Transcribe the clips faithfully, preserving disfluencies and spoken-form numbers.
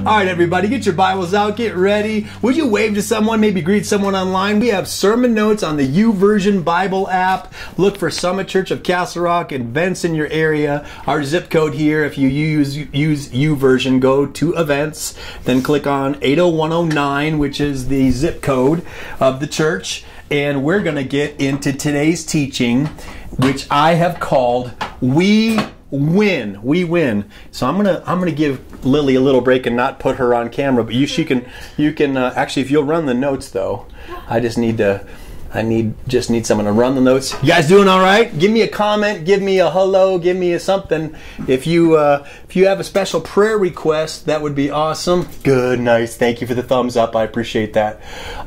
All right, everybody, get your Bibles out, get ready. Would you wave to someone, maybe greet someone online? We have sermon notes on the YouVersion Bible app. Look for Summit Church of Castle Rock and events in your area. Our zip code here, if you use use YouVersion, go to events, then click on eight oh one oh nine, which is the zip code of the church. And we're going to get into today's teaching, which I have called We Win. We Win. So I'm gonna I'm gonna give Lily a little break and not put her on camera, but you she can you can uh, actually, if you'll run the notes though. I just need to I need just need someone to run the notes. You guys doing all right? Give me a comment, give me a hello, give me a something. If you uh, if you have a special prayer request, that would be awesome. Good, nice. Thank you for the thumbs up. I appreciate that.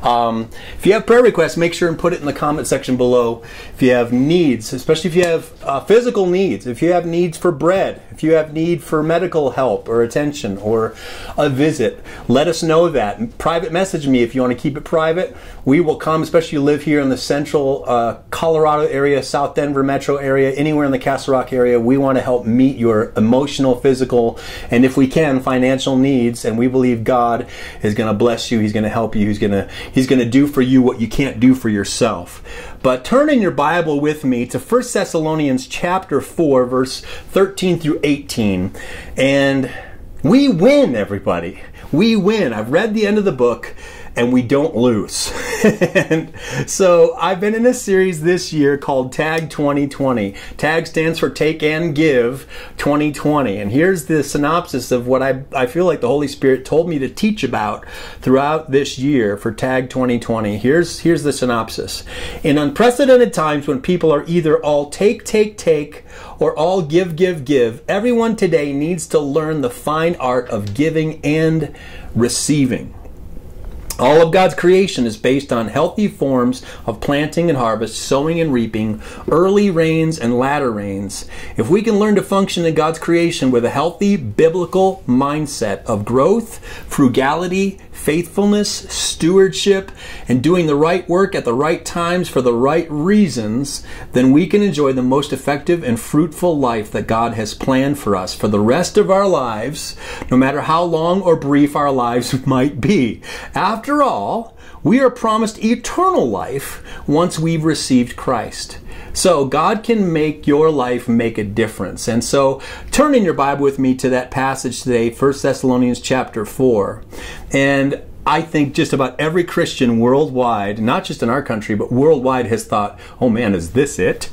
Um, if you have prayer requests, make sure and put it in the comment section below. If you have needs, especially if you have uh, physical needs, if you have needs for bread, if you have need for medical help or attention or a visit, let us know that. Private message me if you want to keep it private. We will come, especially if you live here in the central uh, Colorado area, South Denver metro area, anywhere in the Castle Rock area. We want to help meet your emotional, physical, and if we can, financial needs. And we believe God is going to bless you. He's going to help you. He's going to He's going to do for you what you can't do for yourself. But turn in your Bible with me to First Thessalonians chapter four, verse thirteen through eighteen. And we win, everybody. We win. I've read the end of the book, and we don't lose. And so I've been in a series this year called TAG twenty twenty. TAG stands for Take and Give twenty twenty. And here's the synopsis of what I, I feel like the Holy Spirit told me to teach about throughout this year for TAG twenty twenty. Here's, here's the synopsis. In unprecedented times when people are either all take, take, take, or all give, give, give, everyone today needs to learn the fine art of giving and receiving. All of God's creation is based on healthy forms of planting and harvest, sowing and reaping, early rains and latter rains. If we can learn to function in God's creation with a healthy biblical mindset of growth, frugality, faithfulness, stewardship, and doing the right work at the right times for the right reasons, then we can enjoy the most effective and fruitful life that God has planned for us for the rest of our lives, no matter how long or brief our lives might be. After After all, we are promised eternal life once we've received Christ. So God can make your life make a difference. And so turn in your Bible with me to that passage today, First Thessalonians chapter four. And I think just about every Christian worldwide, not just in our country, but worldwide, has thought, oh man, is this it?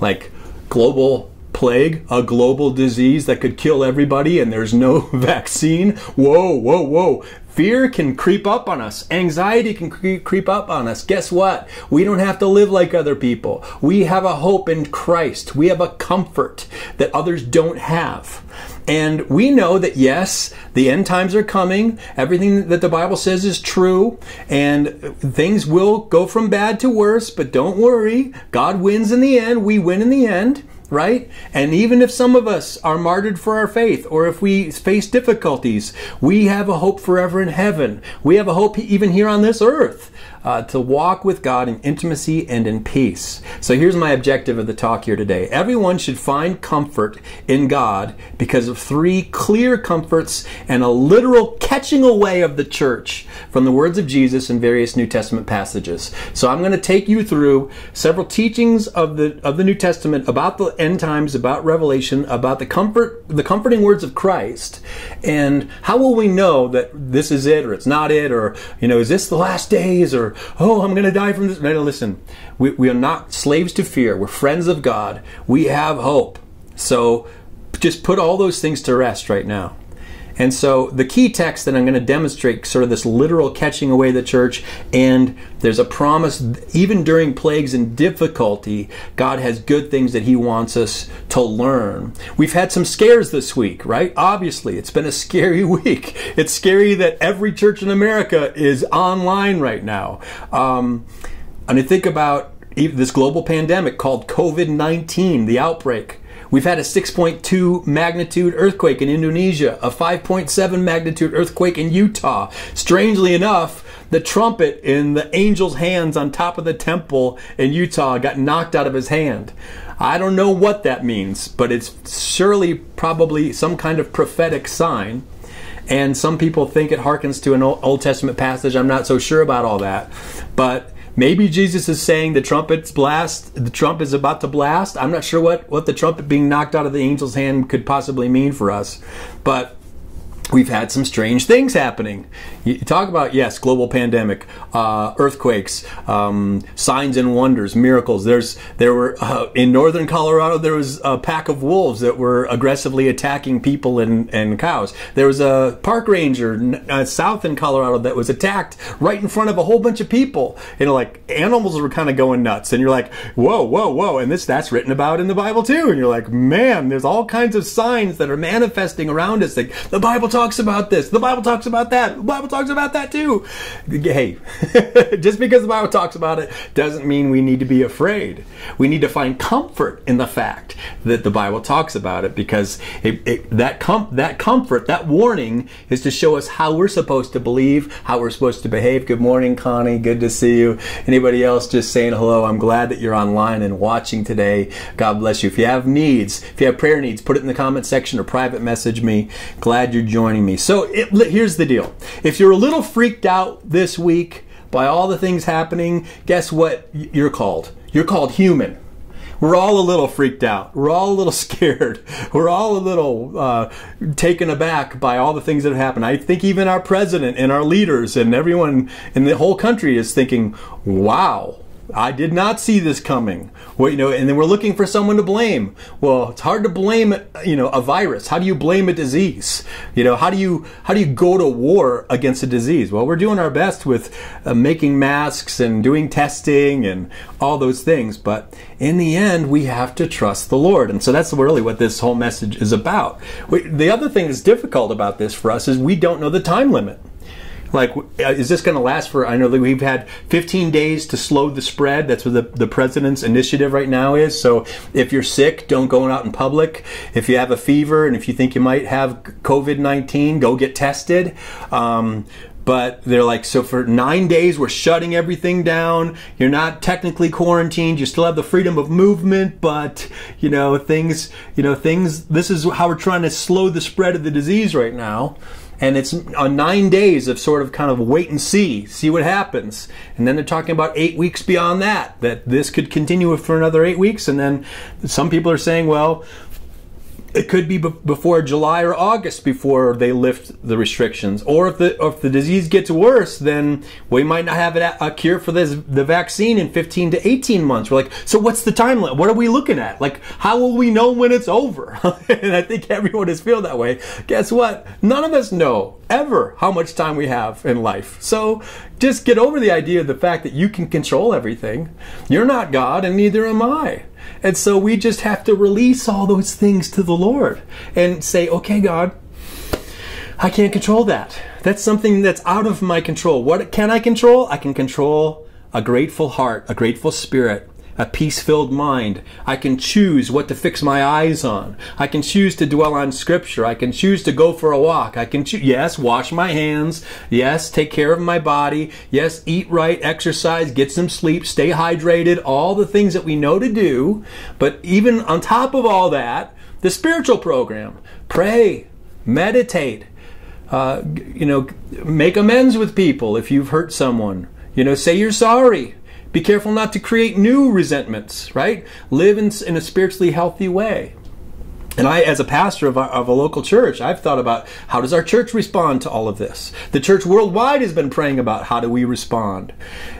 Like global plague, a global disease that could kill everybody and there's no vaccine? Whoa, whoa, whoa. Fear can creep up on us. Anxiety can cre creep up on us. Guess what? We don't have to live like other people. We have a hope in Christ. We have a comfort that others don't have. And we know that, yes, the end times are coming. Everything that the Bible says is true. And things will go from bad to worse. But don't worry. God wins in the end. We win in the end. Right? And even if some of us are martyred for our faith, or if we face difficulties, we have a hope forever in heaven. We have a hope even here on this earth uh, to walk with God in intimacy and in peace. So here's my objective of the talk here today. Everyone should find comfort in God because of three clear comforts and a literal catching away of the church from the words of Jesus in various New Testament passages. So I'm going to take you through several teachings of the of the New Testament about the end times, about Revelation, about the comfort, the comforting words of Christ, and how will we know that this is it or it's not it, or, you know, is this the last days, or, oh, I'm going to die from this. No, no, listen, we, we are not slaves to fear. We're friends of God. We have hope. So just put all those things to rest right now. And so the key text that I'm going to demonstrate, sort of this literal catching away of the church, and there's a promise, even during plagues and difficulty, God has good things that he wants us to learn. We've had some scares this week, right? Obviously, it's been a scary week. It's scary that every church in America is online right now. Um, and I think about this global pandemic called COVID nineteen, the outbreak. We've had a six point two magnitude earthquake in Indonesia, a five point seven magnitude earthquake in Utah. Strangely enough, the trumpet in the angel's hands on top of the temple in Utah got knocked out of his hand. I don't know what that means, but it's surely probably some kind of prophetic sign. And some people think it harkens to an Old Testament passage. I'm not so sure about all that. But maybe Jesus is saying the trumpet's blast, the trump is about to blast. I'm not sure what, what the trumpet being knocked out of the angel's hand could possibly mean for us. But we've had some strange things happening. You talk about, yes, global pandemic, uh, earthquakes, um, signs and wonders, miracles. There's, there were, uh, in northern Colorado, there was a pack of wolves that were aggressively attacking people and, and cows. There was a park ranger uh, south in Colorado that was attacked right in front of a whole bunch of people. And like, animals were kind of going nuts. And you're like, whoa, whoa, whoa. And this, that's written about in the Bible too. And you're like, man, there's all kinds of signs that are manifesting around us. Like, the Bible talks about this. The Bible talks about that. The Bible talks about that too. Hey, just because the Bible talks about it doesn't mean we need to be afraid. We need to find comfort in the fact that the Bible talks about it, because it, it, that, com that comfort, that warning is to show us how we're supposed to believe, how we're supposed to behave. Good morning, Connie. Good to see you. Anybody else just saying hello? I'm glad that you're online and watching today. God bless you. If you have needs, if you have prayer needs, put it in the comment section or private message me. Glad you're joining me. So it, here's the deal. If you're a little freaked out this week by all the things happening, guess what you're called? You're called human. We're all a little freaked out. We're all a little scared. We're all a little uh, taken aback by all the things that have happened. I think even our president and our leaders and everyone in the whole country is thinking, wow, I did not see this coming. Well, you know, and then we're looking for someone to blame. Well, it's hard to blame, you know, a virus. How do you blame a disease? You know, how do you how do you go to war against a disease? Well, we're doing our best with uh, making masks and doing testing and all those things, but in the end, we have to trust the Lord. And so that's really what this whole message is about. We, the other thing that's difficult about this for us is we don't know the time limit. Like, is this going to last for, I know that we've had fifteen days to slow the spread. That's what the, the president's initiative right now is. So if you're sick, don't go out in public. If you have a fever and if you think you might have COVID nineteen, go get tested. Um, but they're like, so for nine days, we're shutting everything down. You're not technically quarantined. You still have the freedom of movement, but you know, things, you know, things, this is how we're trying to slow the spread of the disease right now. And it's uh, nine days of sort of kind of wait and see, see what happens. And then they're talking about eight weeks beyond that, that this could continue for another eight weeks. And then some people are saying, well, it could be before July or August before they lift the restrictions. Or if the, or if the disease gets worse, then we might not have a, a cure for this, the vaccine in fifteen to eighteen months. We're like, so what's the timeline? What are we looking at? Like, how will we know when it's over? And I think everyone is feeling that way. Guess what? None of us know ever how much time we have in life. So just get over the idea of the fact that you can control everything. You're not God, and neither am I. And so we just have to release all those things to the Lord and say, okay, God, I can't control that. That's something that's out of my control. What can I control? I can control a grateful heart, a grateful spirit, a peace-filled mind. I can choose what to fix my eyes on. I can choose to dwell on Scripture. I can choose to go for a walk. I can choose, yes, wash my hands. Yes, take care of my body. Yes, eat right, exercise, get some sleep, stay hydrated, all the things that we know to do. But even on top of all that, the spiritual program, pray, meditate, uh, you know, make amends with people if you've hurt someone. You know, say you're sorry. Be careful not to create new resentments, right? Live in, in a spiritually healthy way. And I, as a pastor of, our, of a local church, I've thought about how does our church respond to all of this? The church worldwide has been praying about how do we respond.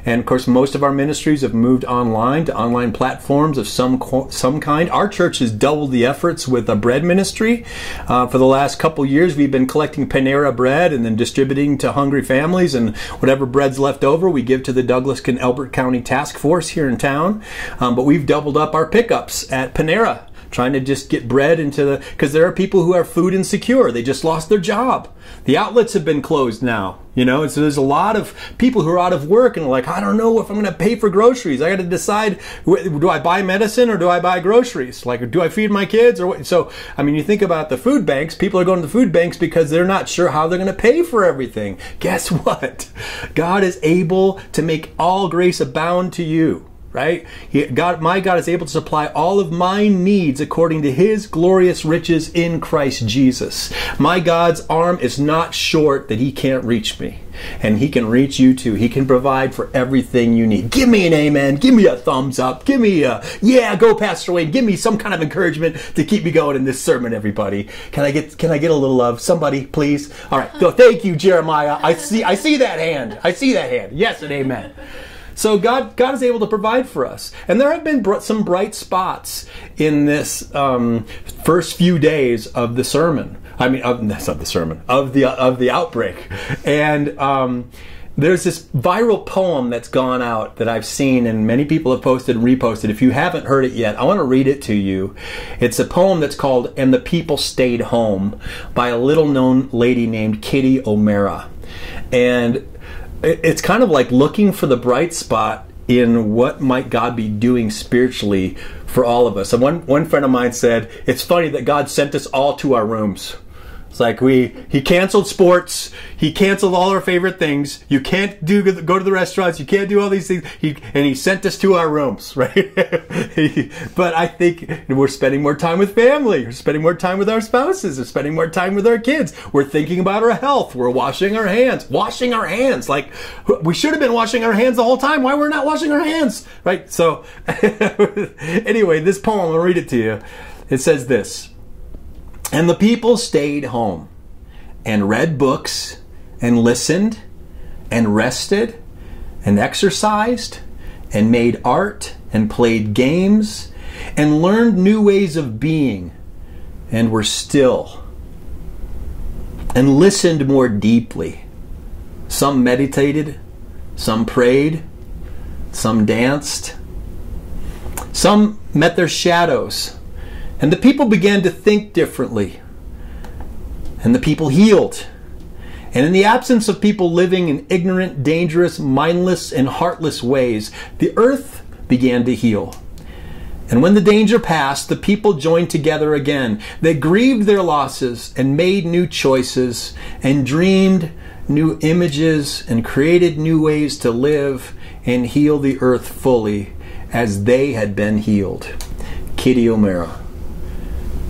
And of course, most of our ministries have moved online to online platforms of some some kind. Our church has doubled the efforts with a bread ministry. Uh, for the last couple years, we've been collecting Panera bread and then distributing to hungry families. And whatever bread's left over, we give to the Douglas and Elbert County Task Force here in town. Um, but we've doubled up our pickups at Panera, trying to just get bread into the, because there are people who are food insecure. They just lost their job. The outlets have been closed now, you know, and so there's a lot of people who are out of work and are like, I don't know if I'm going to pay for groceries. I got to decide, do I buy medicine or do I buy groceries? Like, do I feed my kids or what? So, I mean, you think about the food banks. People are going to the food banks because they're not sure how they're going to pay for everything. Guess what? God is able to make all grace abound to you, right? He, God, my God is able to supply all of my needs according to his glorious riches in Christ Jesus. My God's arm is not short that he can't reach me. And he can reach you too. He can provide for everything you need. Give me an amen. Give me a thumbs up. Give me a, yeah, go Pastor Wayne. Give me some kind of encouragement to keep me going in this sermon, everybody. Can I get, can I get a little love? Somebody, please. All right. So thank you, Jeremiah. I see, I see that hand. I see that hand. Yes and amen. So God, God is able to provide for us. And there have been br- some bright spots in this um, first few days of the sermon. I mean, of, that's not the sermon, of the, of the outbreak. And um, there's this viral poem that's gone out that I've seen and many people have posted and reposted. If you haven't heard it yet, I want to read it to you. It's a poem that's called And the People Stayed Home by a little-known lady named Kitty O'Meara. And it's kind of like looking for the bright spot in what might God be doing spiritually for all of us. And one, one friend of mine said, it's funny that God sent us all to our rooms. It's like we he canceled sports. He canceled all our favorite things. You can't do go to the restaurants. You can't do all these things. He, and he sent us to our rooms, right? But I think we're spending more time with family. We're spending more time with our spouses. We're spending more time with our kids. We're thinking about our health. We're washing our hands. Washing our hands. Like we should have been washing our hands the whole time. Why we're not washing our hands, right? So anyway, this poem, I'll read it to you. It says this. And the people stayed home and read books and listened and rested and exercised and made art and played games and learned new ways of being and were still and listened more deeply. Some meditated, some prayed, some danced, some met their shadows. And the people began to think differently. And the people healed. And in the absence of people living in ignorant, dangerous, mindless, and heartless ways, the earth began to heal. And when the danger passed, the people joined together again. They grieved their losses and made new choices and dreamed new images and created new ways to live and heal the earth fully as they had been healed. Kitty O'Meara.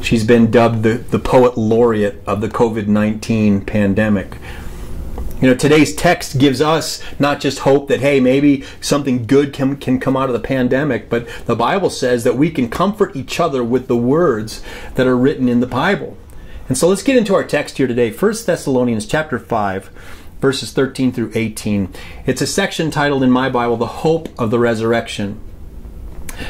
She's been dubbed the, the poet laureate of the COVID nineteen pandemic. You know, today's text gives us not just hope that, hey, maybe something good can, can come out of the pandemic, but the Bible says that we can comfort each other with the words that are written in the Bible. And so let's get into our text here today. First Thessalonians chapter five, verses thirteen through eighteen. It's a section titled in my Bible, The Hope of the Resurrection.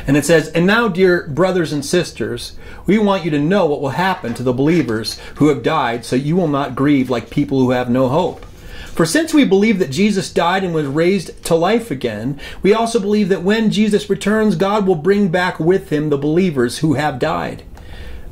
And it says, and now, dear brothers and sisters, we want you to know what will happen to the believers who have died so you will not grieve like people who have no hope. For since we believe that Jesus died and was raised to life again, we also believe that when Jesus returns, God will bring back with him the believers who have died.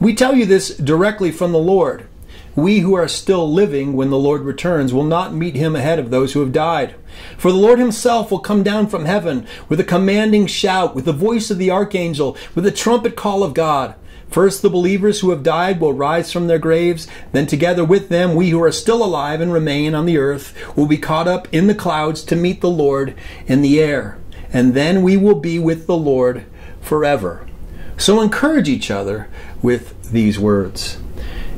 We tell you this directly from the Lord. We who are still living when the Lord returns will not meet him ahead of those who have died. For the Lord himself will come down from heaven with a commanding shout, with the voice of the archangel, with the trumpet call of God. First the believers who have died will rise from their graves, then together with them we who are still alive and remain on the earth will be caught up in the clouds to meet the Lord in the air. And then we will be with the Lord forever. So encourage each other with these words.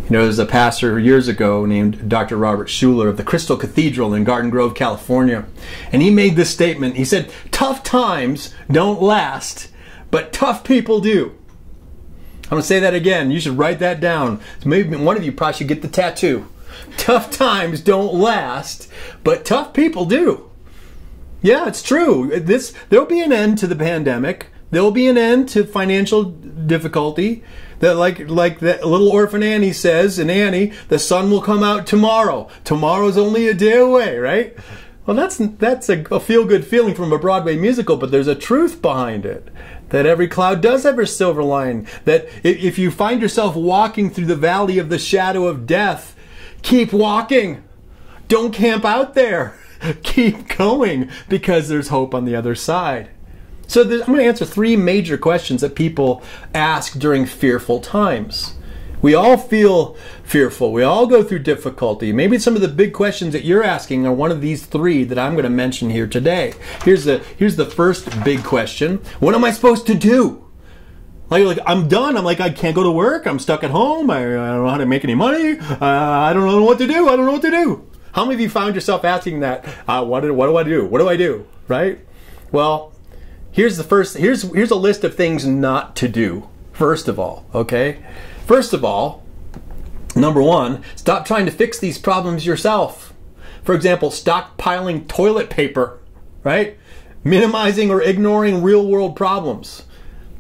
You know, there's a pastor years ago named Doctor Robert Schuller of the Crystal Cathedral in Garden Grove, California. And he made this statement. He said, tough times don't last, but tough people do. I'm going to say that again. You should write that down. Maybe one of you probably should get the tattoo. Tough times don't last, but tough people do. Yeah, it's true. This, there'll be an end to the pandemic. There'll be an end to financial difficulty. That like like that little orphan Annie says, and Annie, the sun will come out tomorrow. Tomorrow's only a day away, right? Well, that's that's a, a feel-good feeling from a Broadway musical, but there's a truth behind it. That every cloud does have a silver lining. That if you find yourself walking through the valley of the shadow of death, keep walking. Don't camp out there. Keep going, because there's hope on the other side. So I'm going to answer three major questions that people ask during fearful times. We all feel fearful. We all go through difficulty. Maybe some of the big questions that you're asking are one of these three that I'm going to mention here today. Here's the, here's the first big question. What am I supposed to do? Like, like, I'm done. I'm like, I can't go to work. I'm stuck at home. I, I don't know how to make any money. Uh, I don't know what to do. I don't know what to do. How many of you found yourself asking that? Uh, what, do, what do I do? What do I do? Right? Well, here's the first, here's, here's a list of things not to do, first of all, okay? First of all, number one, stop trying to fix these problems yourself. For example, stockpiling toilet paper, right? Minimizing or ignoring real-world problems.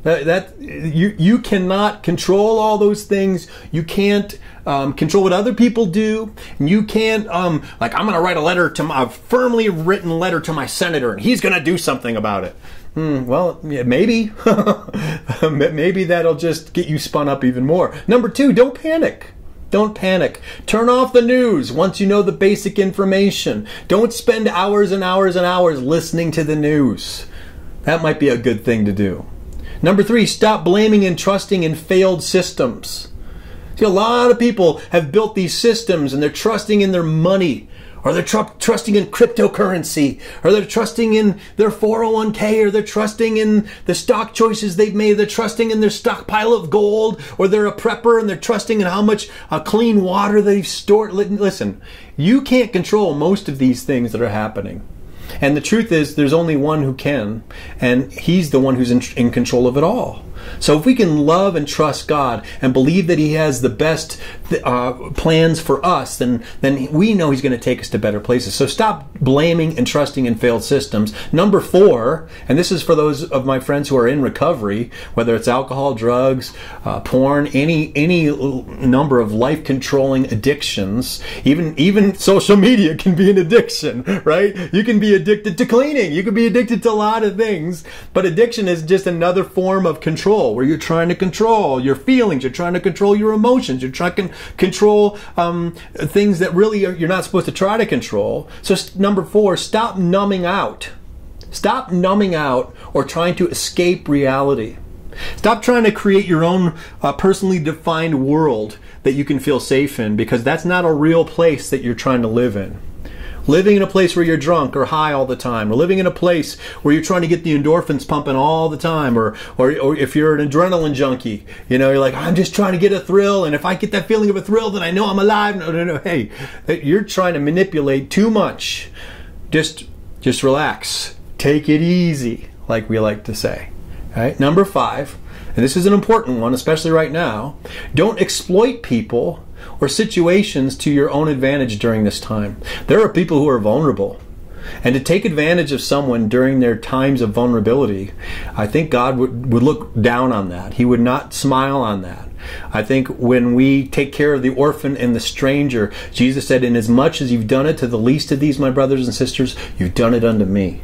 That, that you you cannot control all those things. You can't um, control what other people do. You can't um, like I'm gonna write a letter to my, a firmly written letter to my senator, and he's gonna do something about it. Hmm, well, yeah, maybe maybe that'll just get you spun up even more. Number two, don't panic. Don't panic. Turn off the news once you know the basic information. Don't spend hours and hours and hours listening to the news. That might be a good thing to do. Number three, stop blaming and trusting in failed systems. See, a lot of people have built these systems and they're trusting in their money, or they're tr trusting in cryptocurrency, or they're trusting in their four oh one K, or they're trusting in the stock choices they've made, they're trusting in their stockpile of gold, or they're a prepper and they're trusting in how much uh, clean water they've stored. Listen, you can't control most of these things that are happening. And the truth is, there's only one who can, and he's the one who's in, in control of it all. So if we can love and trust God and believe that he has the best uh, plans for us, then, then we know he's going to take us to better places. So stop blaming and trusting in failed systems. Number four, and this is for those of my friends who are in recovery, whether it's alcohol, drugs, uh, porn, any any number of life-controlling addictions, even, even social media can be an addiction, right? You can be addicted to cleaning. You can be addicted to a lot of things, but addiction is just another form of control, where you're trying to control your feelings, you're trying to control your emotions, you're trying to control um, things that really are, you're not supposed to try to control. So number four, stop numbing out. Stop numbing out or trying to escape reality. Stop trying to create your own uh, personally defined world that you can feel safe in, because that's not a real place that you're trying to live in. Living in a place where you're drunk or high all the time, or living in a place where you're trying to get the endorphins pumping all the time, or, or, or if you're an adrenaline junkie, you know, you're like, I'm just trying to get a thrill, and if I get that feeling of a thrill, then I know I'm alive. No, no, no, hey, you're trying to manipulate too much. Just, just relax. Take it easy, like we like to say. All right? Number five, and this is an important one, especially right now, don't exploit people or situations to your own advantage during this time. There are people who are vulnerable, and to take advantage of someone during their times of vulnerability, I think God would, would look down on that. He would not smile on that. I think when we take care of the orphan and the stranger, Jesus said, inasmuch as you've done it to the least of these, my brothers and sisters, you've done it unto me.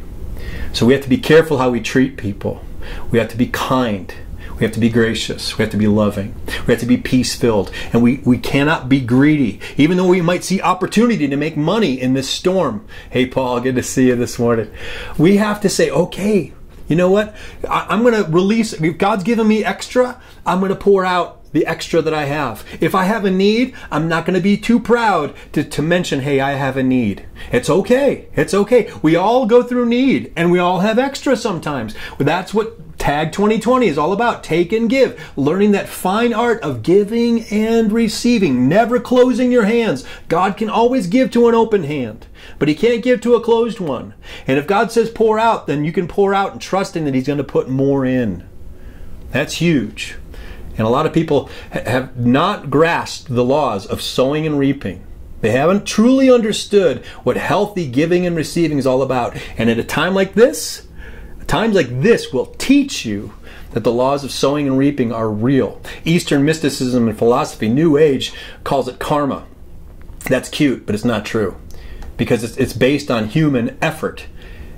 So we have to be careful how we treat people. We have to be kind. We have to be gracious. We have to be loving. We have to be peace-filled. And we, we cannot be greedy. Even though we might see opportunity to make money in this storm. Hey, Paul, good to see you this morning. We have to say, okay, you know what? I, I'm going to release. If God's given me extra, I'm going to pour out the extra that I have. If I have a need, I'm not going to be too proud to, to mention, hey, I have a need. It's okay. It's okay. We all go through need, and we all have extra sometimes. That's what TAG twenty twenty is all about. Take and give. Learning that fine art of giving and receiving. Never closing your hands. God can always give to an open hand, but he can't give to a closed one. And if God says pour out, then you can pour out and trusting that he's going to put more in. That's huge. And a lot of people have not grasped the laws of sowing and reaping. They haven't truly understood what healthy giving and receiving is all about. And at a time like this, times like this will teach you that the laws of sowing and reaping are real. Eastern mysticism and philosophy, New Age, calls it karma. That's cute, but it's not true, because it's based on human effort.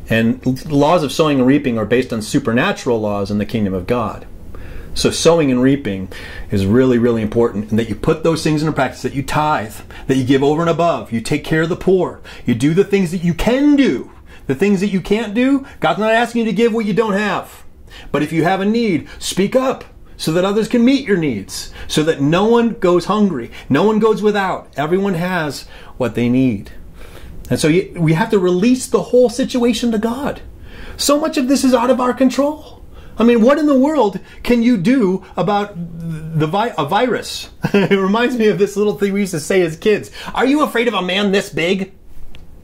And laws of sowing and reaping are based on supernatural laws in the kingdom of God. So sowing and reaping is really, really important, and that you put those things into practice, that you tithe, that you give over and above, you take care of the poor, you do the things that you can do. The things that you can't do, God's not asking you to give what you don't have. But if you have a need, speak up. so that others can meet your needs, so that no one goes hungry, no one goes without. Everyone has what they need. And so you, we have to release the whole situation to God. So much of this is out of our control. I mean, what in the world can you do about the vi a virus? It reminds me of this little thing we used to say as kids. Are you afraid of a man this big?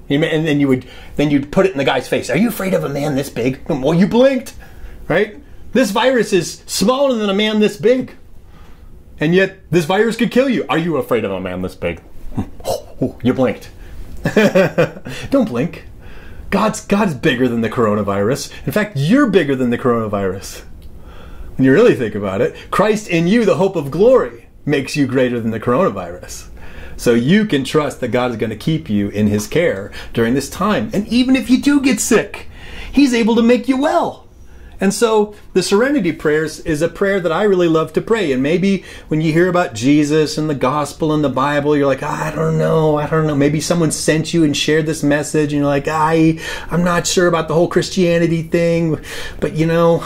And then you would, then you'd put it in the guy's face. Are you afraid of a man this big? Well, you blinked, right? This virus is smaller than a man this big. And yet, this virus could kill you. Are you afraid of a man this big? You blinked. Don't blink. God's, God's bigger than the coronavirus. In fact, you're bigger than the coronavirus. When you really think about it, Christ in you, the hope of glory, makes you greater than the coronavirus. So you can trust that God is going to keep you in his care during this time. And even if you do get sick, he's able to make you well. And so the Serenity Prayers is a prayer that I really love to pray. And maybe when you hear about Jesus and the gospel and the Bible, you're like, I don't know, I don't know. Maybe someone sent you and shared this message and you're like, I, I'm not sure about the whole Christianity thing. But you know,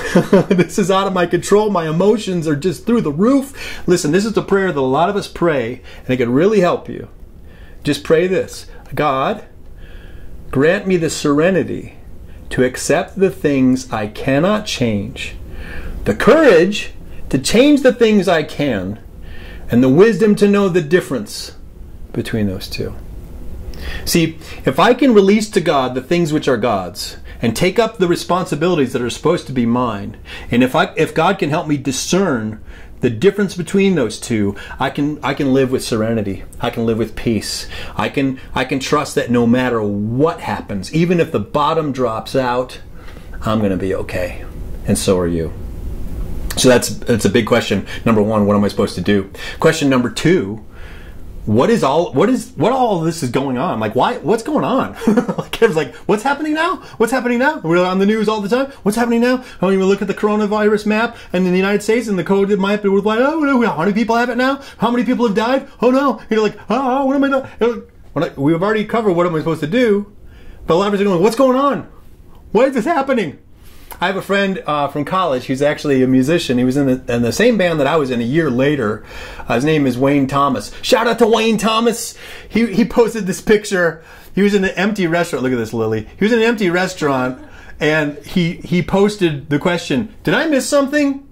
this is out of my control. My emotions are just through the roof. Listen, this is the prayer that a lot of us pray and it can really help you. Just pray this. God, grant me the serenity to accept the things I cannot change, the courage to change the things I can, and the wisdom to know the difference between those two. See, if I can release to God the things which are God's and take up the responsibilities that are supposed to be mine, and if I, if God can help me discern the difference between those two, I can I can live with serenity. I can live with peace. I can I can trust that no matter what happens, even if the bottom drops out, I'm going to be okay, and so are you. So that's that's a big question. Number one, what am I supposed to do? Question number two, what is all what is what all this is going on? Like why what's going on? Like I was like, what's happening now? What's happening now? We're on the news all the time. What's happening now? I mean, we look at the coronavirus map and in the United States and the COVID map, and we're like, oh no, how many people have it now? How many people have died? Oh no. You're like, oh, what am I doing? We've already covered what am I supposed to do, but a lot of us are going, what's going on? Why is this happening? I have a friend uh, from college who's actually a musician. He was in the, in the same band that I was in a year later. Uh, his name is Wayne Thomas. Shout out to Wayne Thomas. He, he posted this picture. He was in an empty restaurant. Look at this, Lily. He was in an empty restaurant, and he, he posted the question, did I miss something?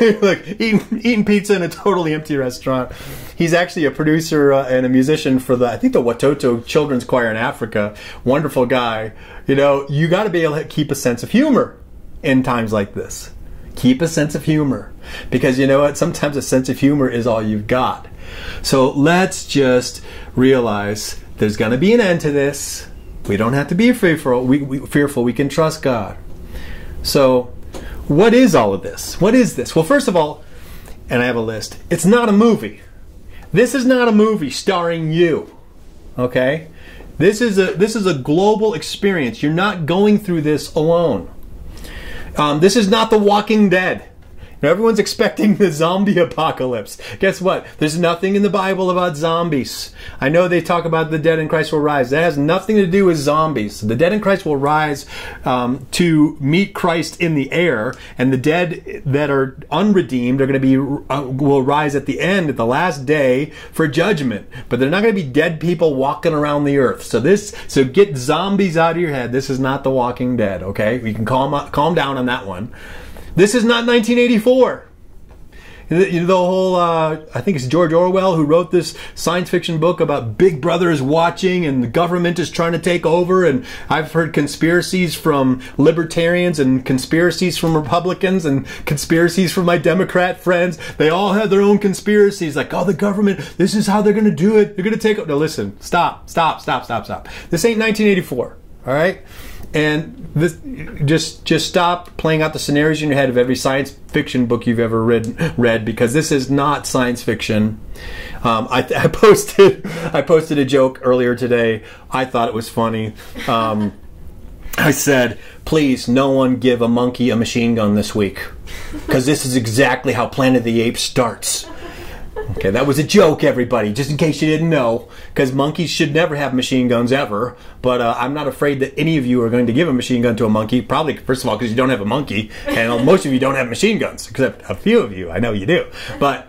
Look, eating, eating pizza in a totally empty restaurant. He's actually a producer uh, and a musician for the, I think, the Watoto Children's Choir in Africa. Wonderful guy. You know, you got to be able to keep a sense of humor in times like this. Keep a sense of humor, because you know what? Sometimes a sense of humor is all you've got. So let's just realize there's going to be an end to this. We don't have to be fearful. We, we, fearful. We can trust God. So what is all of this? What is this? Well, first of all, and I have a list, it's not a movie. This is not a movie starring you, okay? This is a, this is a global experience. You're not going through this alone. Um, this is not The Walking Dead. Now, everyone's expecting the zombie apocalypse. Guess what? There's nothing in the Bible about zombies. I know they talk about the dead in Christ will rise. That has nothing to do with zombies. The dead in Christ will rise um, to meet Christ in the air, and the dead that are unredeemed are going to be uh, will rise at the end, at the last day, for judgment. But they're not going to be dead people walking around the earth. So this, so get zombies out of your head. This is not The Walking Dead. Okay, we can calm up, calm down on that one. This is not nineteen eighty-four. You know, the whole, uh, I think it's George Orwell who wrote this science fiction book about Big Brother is watching and the government is trying to take over. And I've heard conspiracies from libertarians and conspiracies from Republicans and conspiracies from my Democrat friends. They all have their own conspiracies. Like, oh, the government, this is how they're going to do it. They're going to take over. No, listen, stop, stop, stop, stop, stop. This ain't nineteen eighty-four, all right? And this, just just stop playing out the scenarios in your head of every science fiction book you've ever read, read because this is not science fiction. Um, I, I posted I posted a joke earlier today. I thought it was funny. Um, I said, please, no one give a monkey a machine gun this week because this is exactly how Planet of the Apes starts. Okay, that was a joke, everybody, just in case you didn't know, because monkeys should never have machine guns ever, but uh, I'm not afraid that any of you are going to give a machine gun to a monkey, probably, first of all, because you don't have a monkey, and most of you don't have machine guns, except a few of you, I know you do, but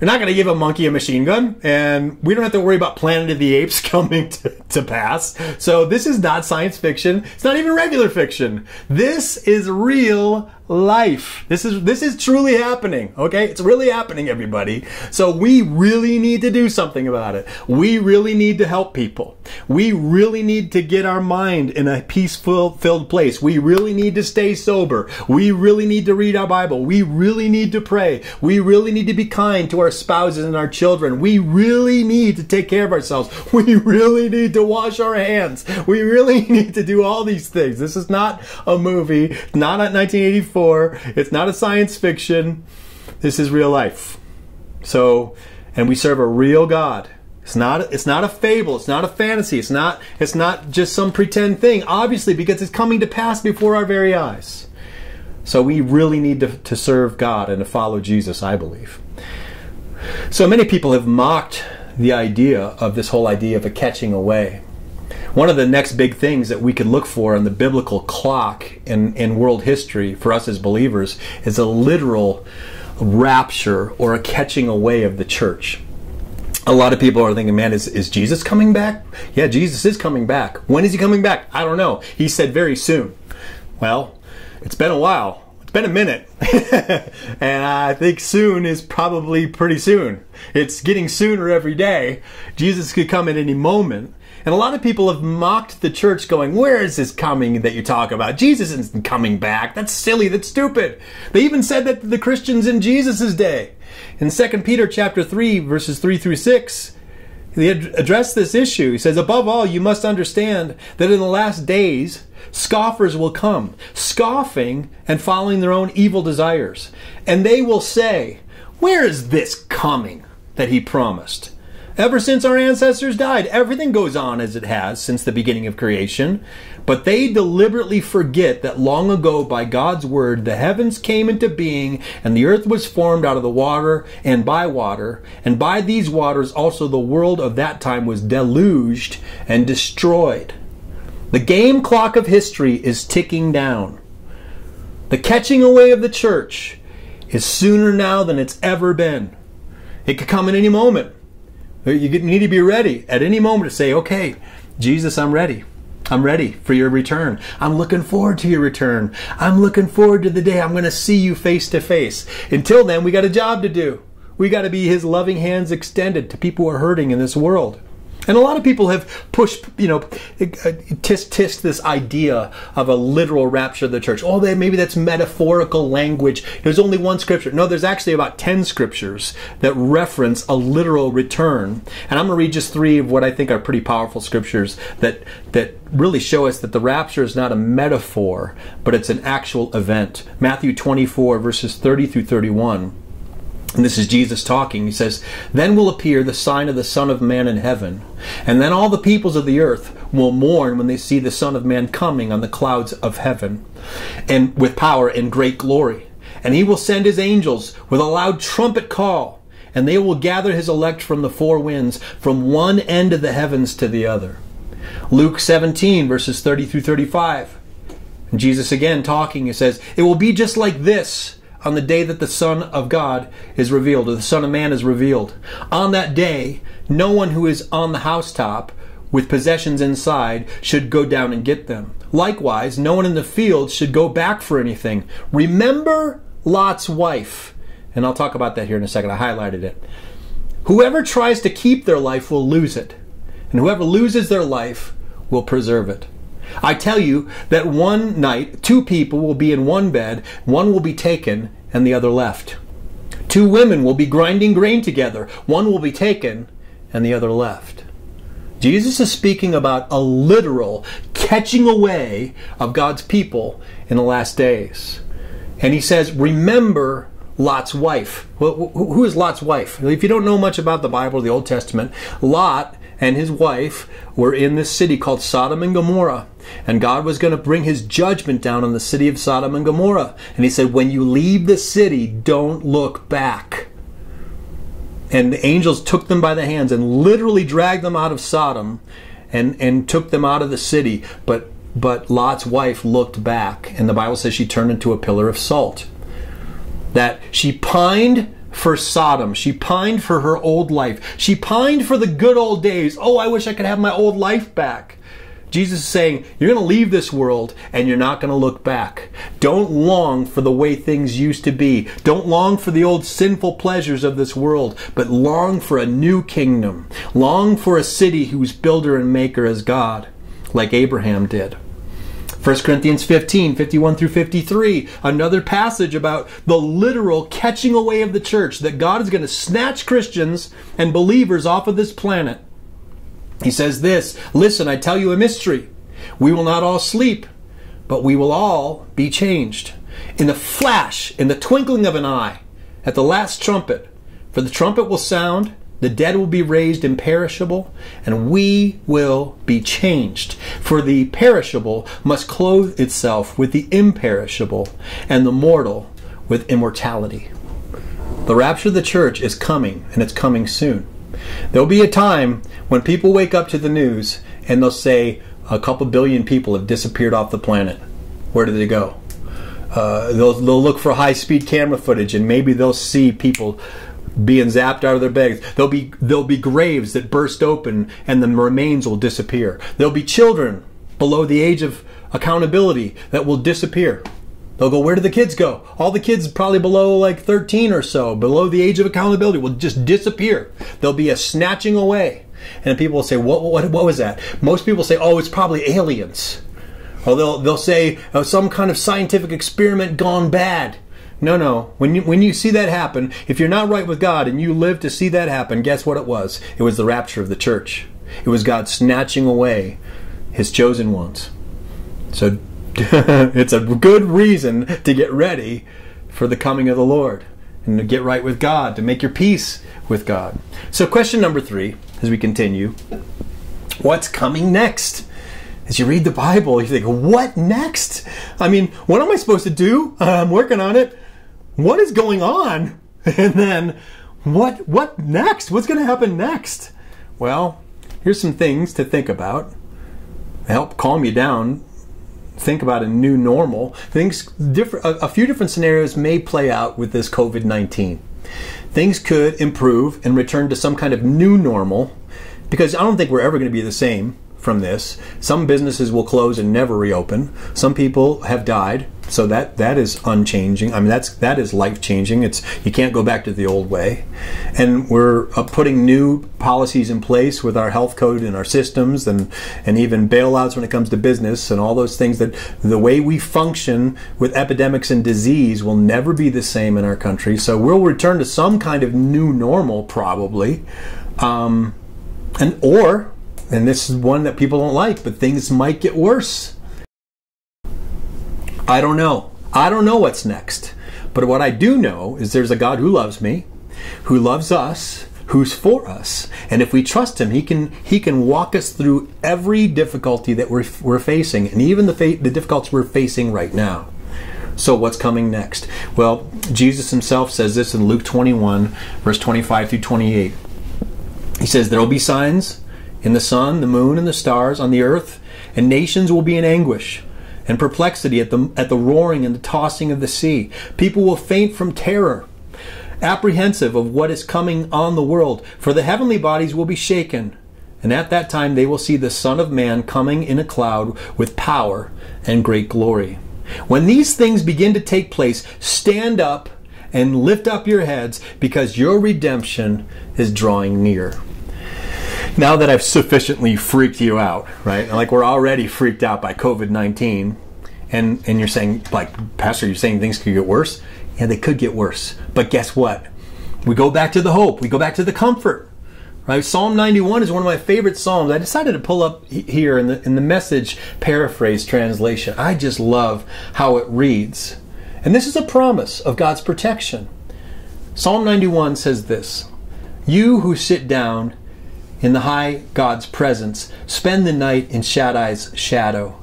you're not going to give a monkey a machine gun, and we don't have to worry about Planet of the Apes coming to, to pass. So this is not science fiction. It's not even regular fiction. This is real life. This is, this is truly happening, okay? It's really happening, everybody. So we really need to do something about it. We really need to help people. We really need to get our mind in a peaceful, filled place. We really need to stay sober. We really need to read our Bible. We really need to pray. We really need to be kind to our spouses and our children. We really need to take care of ourselves. We really need to wash our hands. We really need to do all these things. This is not a movie, not at nineteen eighty-four. It's not a science fiction. This is real life. So, and we serve a real God. It's not, it's not a fable. It's not a fantasy. It's not, it's not just some pretend thing, obviously, because it's coming to pass before our very eyes. So we really need to, to serve God and to follow Jesus, I believe. So many people have mocked the idea of this whole idea of a catching away. One of the next big things that we could look for in the biblical clock in, in world history for us as believers is a literal rapture or a catching away of the church. A lot of people are thinking, man, is, is Jesus coming back? Yeah, Jesus is coming back. When is he coming back? I don't know. He said very soon. Well, it's been a while. It's been a minute, and I think soon is probably pretty soon. It's getting sooner every day. Jesus could come at any moment. And a lot of people have mocked the church going, where is this coming that you talk about? Jesus isn't coming back. That's silly. That's stupid. They even said that to the Christians in Jesus' day. In Second Peter chapter three, verses three through six, they address this issue. He says, above all, you must understand that in the last days, scoffers will come, scoffing and following their own evil desires. And they will say, where is this coming that he promised? Ever since our ancestors died, everything goes on as it has since the beginning of creation. But they deliberately forget that long ago, by God's word, the heavens came into being, and the earth was formed out of the water and by water. And by these waters also the world of that time was deluged and destroyed. The game clock of history is ticking down. The catching away of the church is sooner now than it's ever been. It could come at any moment. You need to be ready at any moment to say, okay, Jesus, I'm ready. I'm ready for your return. I'm looking forward to your return. I'm looking forward to the day I'm going to see you face to face. Until then, we got a job to do. We got to be his loving hands extended to people who are hurting in this world. And a lot of people have pushed, you know, tist, tist this idea of a literal rapture of the church. Oh, they, maybe that's metaphorical language. There's only one scripture. No, there's actually about ten scriptures that reference a literal return. And I'm going to read just three of what I think are pretty powerful scriptures that, that really show us that the rapture is not a metaphor, but it's an actual event. Matthew twenty-four, verses thirty through thirty-one. And this is Jesus talking. He says, then will appear the sign of the Son of Man in heaven. And then all the peoples of the earth will mourn when they see the Son of Man coming on the clouds of heaven, and with power and great glory. And he will send his angels with a loud trumpet call. And they will gather his elect from the four winds, from one end of the heavens to the other. Luke seventeen, verses thirty through thirty-five. And Jesus again talking. He says, it will be just like this on the day that the Son of God is revealed, or the Son of Man is revealed. On that day, no one who is on the housetop with possessions inside should go down and get them. Likewise, no one in the field should go back for anything. Remember Lot's wife. And I'll talk about that here in a second. I highlighted it. Whoever tries to keep their life will lose it, and whoever loses their life will preserve it. I tell you that one night, two people will be in one bed, one will be taken and the other left. Two women will be grinding grain together, one will be taken and the other left. Jesus is speaking about a literal catching away of God's people in the last days. And he says, remember Lot's wife. Well, who is Lot's wife? If you don't know much about the Bible or the Old Testament, Lot and his wife were in this city called Sodom and Gomorrah. And God was going to bring his judgment down on the city of Sodom and Gomorrah. And he said, when you leave the city, don't look back. and the angels took them by the hands and literally dragged them out of Sodom and, and took them out of the city. But, but Lot's wife looked back, and the Bible says she turned into a pillar of salt. That she pined for Sodom. She pined for her old life. She pined for the good old days. Oh, I wish I could have my old life back. Jesus is saying, you're going to leave this world and you're not going to look back. Don't long for the way things used to be. Don't long for the old sinful pleasures of this world, but long for a new kingdom. Long for a city whose builder and maker is God, like Abraham did. First Corinthians fifteen, fifty-one through fifty-three, another passage about the literal catching away of the church, that God is going to snatch Christians and believers off of this planet. He says this, "Listen, I tell you a mystery. We will not all sleep, but we will all be changed. In the flash, in the twinkling of an eye, at the last trumpet. For the trumpet will sound, the dead will be raised imperishable, and we will be changed. For the perishable must clothe itself with the imperishable, and the mortal with immortality." The rapture of the church is coming, and it's coming soon. There'll be a time when people wake up to the news and they'll say a couple billion people have disappeared off the planet. Where did they go? Uh, they'll, they'll look for high-speed camera footage, and maybe they'll see people being zapped out of their beds. There'll be, there'll be graves that burst open and the remains will disappear. There'll be children below the age of accountability that will disappear. They'll go, where do the kids go? All the kids probably below like thirteen or so, below the age of accountability, will just disappear. There'll be a snatching away. And people will say, what, what, what was that? Most people say, oh, it's probably aliens. Or they'll, they'll say, oh, some kind of scientific experiment gone bad. No, no. When you, when you see that happen, if you're not right with God and you live to see that happen, guess what it was? It was the rapture of the church. It was God snatching away His chosen ones. So it's a good reason to get ready for the coming of the Lord and to get right with God, to make your peace with God. So question number three, as we continue, what's coming next? As you read the Bible, you think, what next? I mean, what am I supposed to do? I'm working on it. What is going on? And then what, what next? What's going to happen next? Well, here's some things to think about, help calm you down. Think about a new normal. Things different. A, a few different scenarios may play out with this COVID nineteen. Things could improve and return to some kind of new normal, because I don't think we're ever going to be the same from this. Some businesses will close and never reopen. Some people have died, so that that is unchanging. I mean, that's that is life changing. It's you can't go back to the old way, and we're uh, putting new policies in place with our health code and our systems, and and even bailouts when it comes to business and all those things. That the way we function with epidemics and disease will never be the same in our country. So we'll return to some kind of new normal probably, um, and or and this is one that people don't like, but things might get worse. I don't know. I don't know what's next. But what I do know is there's a God who loves me, who loves us, who's for us. And if we trust Him, He can, he can walk us through every difficulty that we're, we're facing, and even the, fa the difficulties we're facing right now. So what's coming next? Well, Jesus Himself says this in Luke twenty-one, verse twenty-five through twenty-eight. He says, "There will be signs in the sun, the moon, and the stars on the earth, and nations will be in anguish and perplexity at the, at the roaring and the tossing of the sea. People will faint from terror, apprehensive of what is coming on the world, for the heavenly bodies will be shaken. And at that time they will see the Son of Man coming in a cloud with power and great glory. When these things begin to take place, stand up and lift up your heads, because your redemption is drawing near." Now that I've sufficiently freaked you out, right? Like, we're already freaked out by COVID nineteen, and, and you're saying, like, Pastor, you're saying things could get worse? Yeah, they could get worse. But guess what? We go back to the hope. We go back to the comfort, right? Psalm ninety-one is one of my favorite Psalms. I decided to pull up here in the, in the Message paraphrase translation. I just love how it reads. And this is a promise of God's protection. Psalm ninety-one says this, "You who sit down in the high God's presence, spend the night in Shaddai's shadow.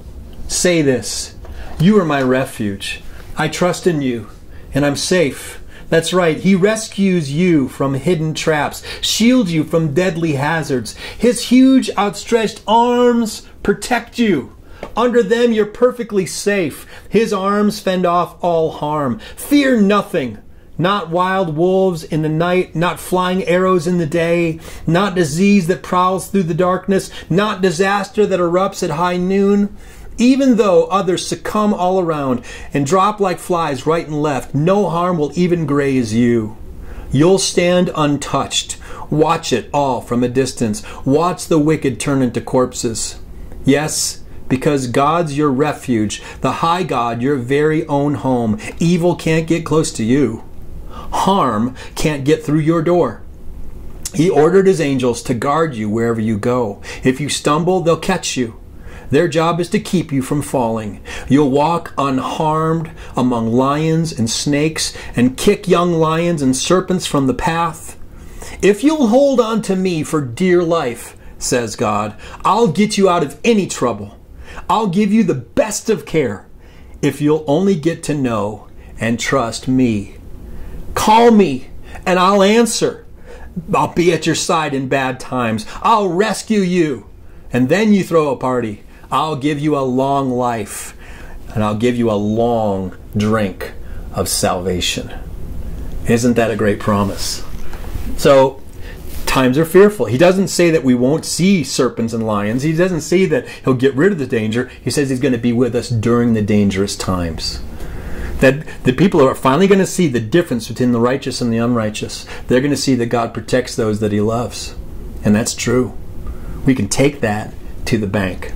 Say this, you are my refuge. I trust in you, and I'm safe. That's right. He rescues you from hidden traps, shields you from deadly hazards. His huge outstretched arms protect you. Under them, you're perfectly safe. His arms fend off all harm. Fear nothing. Not wild wolves in the night, not flying arrows in the day, not disease that prowls through the darkness, not disaster that erupts at high noon. Even though others succumb all around and drop like flies right and left, no harm will even graze you. You'll stand untouched. Watch it all from a distance. Watch the wicked turn into corpses. Yes, because God's your refuge, the high God, your very own home. Evil can't get close to you. Harm can't get through your door. He ordered his angels to guard you wherever you go. If you stumble, they'll catch you. Their job is to keep you from falling. You'll walk unharmed among lions and snakes and kick young lions and serpents from the path. If you'll hold on to me for dear life, says God, I'll get you out of any trouble. I'll give you the best of care if you'll only get to know and trust me. Call me and I'll answer. I'll be at your side in bad times. I'll rescue you. And then you throw a party. I'll give you a long life and I'll give you a long drink of salvation. Isn't that a great promise? So times are fearful. He doesn't say that we won't see serpents and lions. He doesn't say that he'll get rid of the danger. He says he's going to be with us during the dangerous times. That the people are finally going to see the difference between the righteous and the unrighteous. They're going to see that God protects those that he loves. And that's true. We can take that to the bank.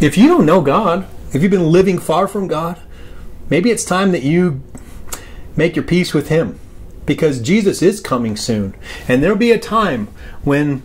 If you don't know God, if you've been living far from God, maybe it's time that you make your peace with him, because Jesus is coming soon. And there'll be a time when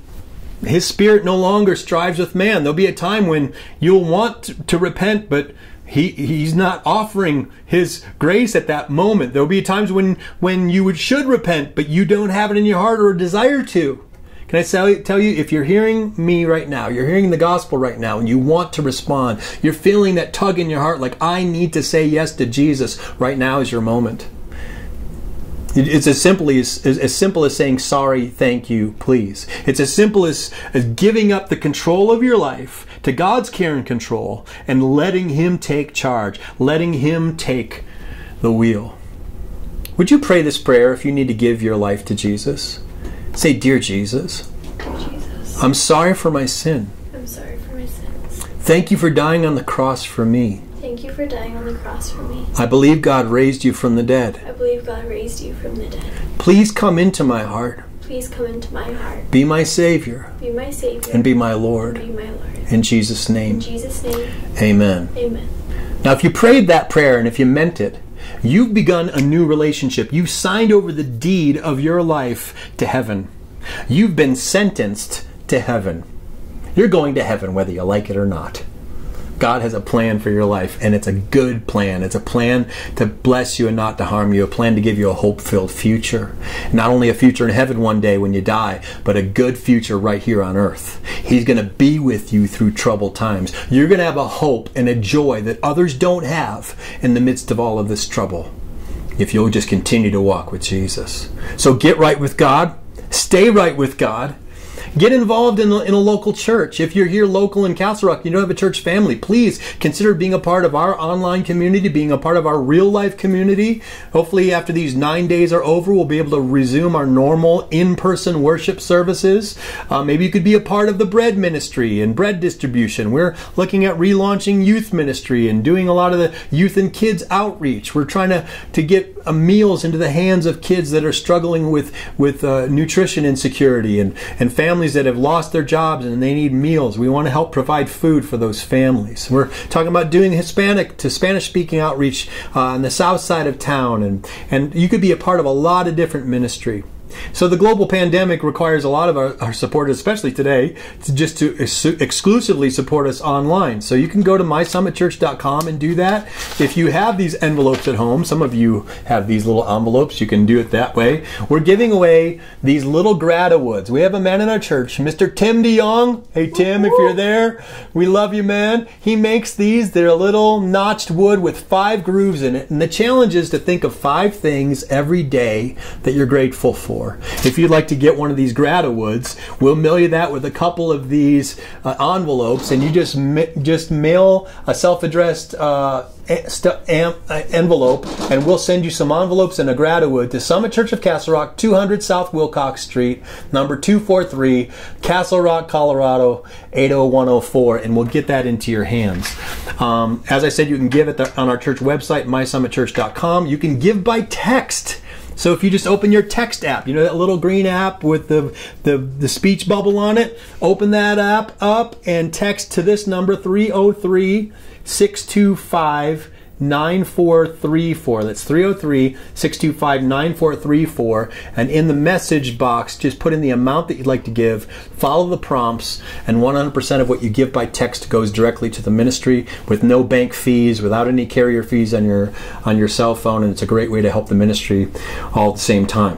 his spirit no longer strives with man. There'll be a time when you'll want to repent, but He, he's not offering his grace at that moment. There'll be times when, when you would, should repent, but you don't have it in your heart or a desire to. Can I tell you, if you're hearing me right now, you're hearing the gospel right now, and you want to respond, you're feeling that tug in your heart like, I need to say yes to Jesus, right now is your moment. It's as simple as, as simple as saying, sorry, thank you, please. It's as simple as, as giving up the control of your life to God's care and control and letting him take charge, letting him take the wheel. Would you pray this prayer if you need to give your life to Jesus? Say, Dear Jesus, Dear Jesus, I'm sorry for my sin. I'm sorry for my sins. Thank you for dying on the cross for me. Thank you for dying on the cross for me. I believe God raised you from the dead. I believe God raised you from the dead. Please come into my heart. Please come into my heart. Be my Savior. Be my Savior. And be my Lord. And be my Lord. In Jesus' name. In Jesus' name. Amen. Amen. Now, if you prayed that prayer and if you meant it, you've begun a new relationship. You've signed over the deed of your life to heaven. You've been sentenced to heaven. You're going to heaven whether you like it or not. God has a plan for your life, and it's a good plan. It's a plan to bless you and not to harm you, a plan to give you a hope-filled future. Not only a future in heaven one day when you die, but a good future right here on earth. He's going to be with you through troubled times. You're going to have a hope and a joy that others don't have in the midst of all of this trouble, if you'll just continue to walk with Jesus. So get right with God. Stay right with God. Get involved in, in a local church. If you're here local in Castle Rock, you don't have a church family, please consider being a part of our online community, being a part of our real-life community. Hopefully after these nine days are over, we'll be able to resume our normal in-person worship services. Uh, maybe you could be a part of the bread ministry and bread distribution. We're looking at relaunching youth ministry and doing a lot of the youth and kids outreach. We're trying to, to get uh, meals into the hands of kids that are struggling with, with uh, nutrition insecurity and, and family families that have lost their jobs and they need meals. We want to help provide food for those families. We're talking about doing Hispanic to Spanish-speaking outreach uh, on the south side of town, and, and you could be a part of a lot of different ministry. So the global pandemic requires a lot of our, our support, especially today, to just to ex exclusively support us online. So you can go to my summit church dot com and do that. If you have these envelopes at home, some of you have these little envelopes, you can do it that way. We're giving away these little Gratawoods. We have a man in our church, Mister Tim DeYoung. Hey, Tim, if you're there, we love you, man. He makes these. They're a little notched wood with five grooves in it. And the challenge is to think of five things every day that you're grateful for. If you'd like to get one of these Gratawoods, we'll mail you that with a couple of these uh, envelopes, and you just ma just mail a self-addressed uh, envelope, and we'll send you some envelopes and a Gratawood to Summit Church of Castle Rock, two hundred South Wilcox Street, number two forty-three, Castle Rock, Colorado, eight oh one oh four, and we'll get that into your hands. Um, as I said, you can give it the, on our church website, my summit church dot com. You can give by text. So if you just open your text app, you know that little green app with the, the, the speech bubble on it, open that app up and text to this number, three oh three, six two five, nine four three four. That's three oh three, six two five, nine four three four. And in the message box, just put in the amount that you'd like to give, follow the prompts, and one hundred percent of what you give by text goes directly to the ministry with no bank fees, without any carrier fees on your, on your cell phone, and it's a great way to help the ministry all at the same time.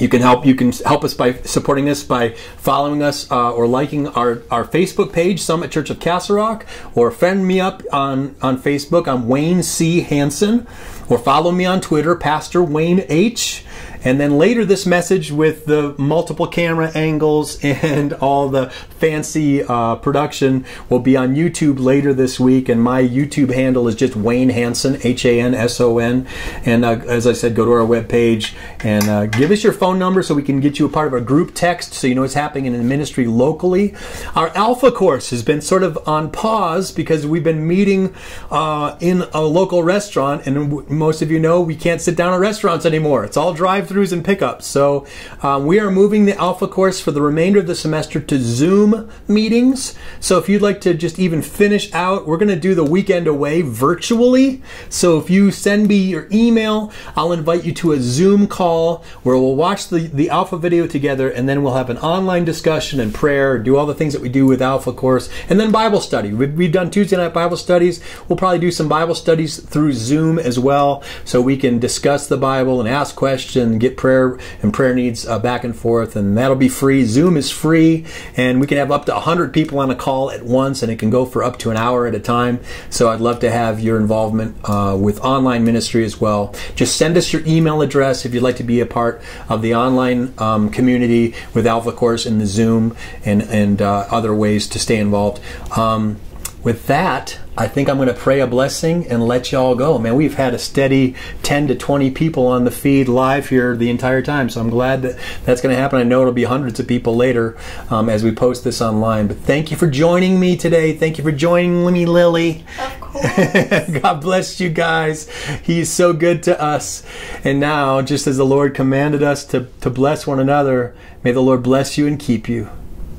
You can help. You can help us by supporting us by following us uh, or liking our, our Facebook page, Summit Church of Castle Rock, or friend me up on on Facebook. I'm Wayne C. Hansen, or follow me on Twitter, Pastor Wayne H. And then later this message with the multiple camera angles and all the fancy uh, production will be on YouTube later this week. And my YouTube handle is just Wayne Hansen, H A N S O N. And uh, as I said, go to our webpage and uh, give us your phone number so we can get you a part of our group text so you know what's happening in the ministry locally. Our Alpha course has been sort of on pause because we've been meeting uh, in a local restaurant. And most of you know we can't sit down at restaurants anymore. It's all drive throughs and pickups. So um, we are moving the Alpha course for the remainder of the semester to Zoom meetings. So if you'd like to just even finish out, we're going to do the weekend away virtually. So if you send me your email, I'll invite you to a Zoom call where we'll watch the, the Alpha video together, and then we'll have an online discussion and prayer, do all the things that we do with Alpha course, and then Bible study. We've, we've done Tuesday night Bible studies. We'll probably do some Bible studies through Zoom as well, so we can discuss the Bible and ask questions, get prayer and prayer needs uh, back and forth, and that'll be free. Zoom is free, and we can have up to one hundred people on a call at once, and it can go for up to an hour at a time. So I'd love to have your involvement uh, with online ministry as well. Just send us your email address if you'd like to be a part of the online um, community with Alpha Course and the Zoom and, and uh, other ways to stay involved. Um, with that, I think I'm going to pray a blessing and let y'all go. Man, we've had a steady ten to twenty people on the feed live here the entire time, so I'm glad that that's going to happen. I know it'll be hundreds of people later um, as we post this online. But thank you for joining me today. Thank you for joining me, Lily. Of course. God bless you guys. He is so good to us. And now, just as the Lord commanded us to, to bless one another, may the Lord bless you and keep you.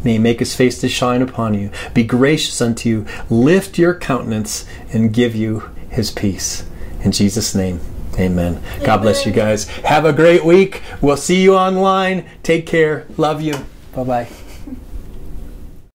May he make his face to shine upon you, be gracious unto you, lift your countenance, and give you his peace. In Jesus' name, amen. Amen. God bless you guys. Have a great week. We'll see you online. Take care. Love you. Bye-bye.